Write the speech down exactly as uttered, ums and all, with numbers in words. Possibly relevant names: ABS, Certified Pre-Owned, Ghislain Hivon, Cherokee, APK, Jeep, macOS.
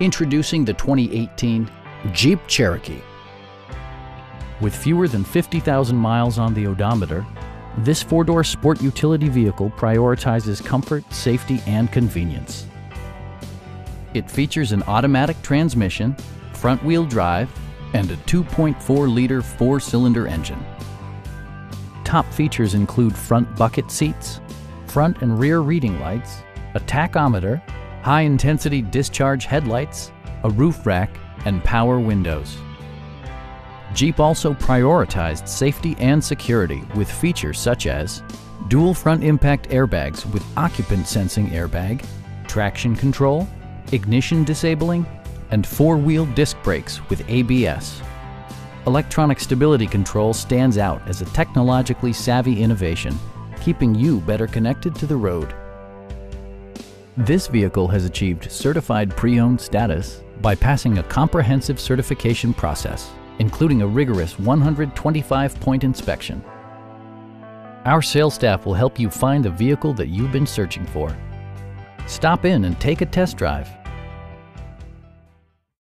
Introducing the twenty eighteen Jeep Cherokee. With fewer than fifty thousand miles on the odometer, this four-door sport utility vehicle prioritizes comfort, safety, and convenience. It features an automatic transmission, front-wheel drive, and a two point four liter four-cylinder engine. Top features include front bucket seats, front and rear reading lights, a tachometer, high-intensity discharge headlights, a roof rack, and power windows. Jeep also prioritized safety and security with features such as dual front impact airbags with occupant sensing airbag, traction control, ignition disabling, and four-wheel disc brakes with A B S. Electronic stability control stands out as a technologically savvy innovation, keeping you better connected to the road. This vehicle has achieved certified pre-owned status by passing a comprehensive certification process, including a rigorous one hundred twenty-five point inspection. Our sales staff will help you find the vehicle that you've been searching for. Stop in and take a test drive.